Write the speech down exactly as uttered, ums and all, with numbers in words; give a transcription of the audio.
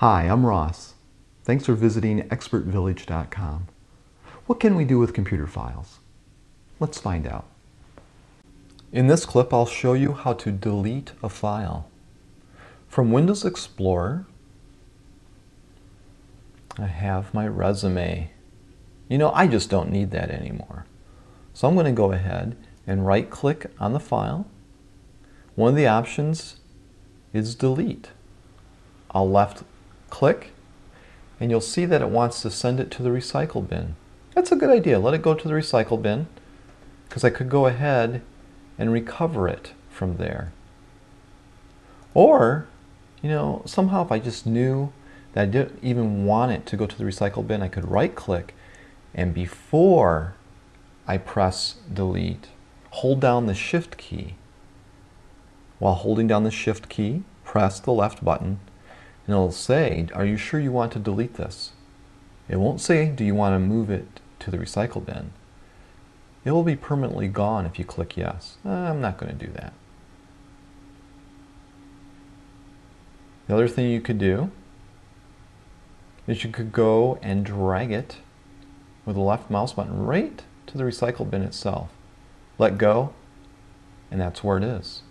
Hi, I'm Ross. Thanks for visiting expert village dot com. What can we do with computer files? Let's find out. In this clip, I'll show you how to delete a file. From Windows Explorer, I have my resume. You know, I just don't need that anymore. So I'm going to go ahead and right-click on the file. One of the options is delete. I'll left-click, and you'll see that it wants to send it to the recycle bin. That's a good idea. Let it go to the recycle bin, because I could go ahead and recover it from there. Or, you know, somehow if I just knew that I didn't even want it to go to the recycle bin, I could right-click, and before I press delete, hold down the shift key. While holding down the shift key, press the left button, and it'll say, are you sure you want to delete this? It won't say, do you want to move it to the recycle bin? It will be permanently gone if you click yes. Uh, I'm not going to do that. The other thing you could do is you could go and drag it with the left mouse button right to the recycle bin itself. Let go, and that's where it is.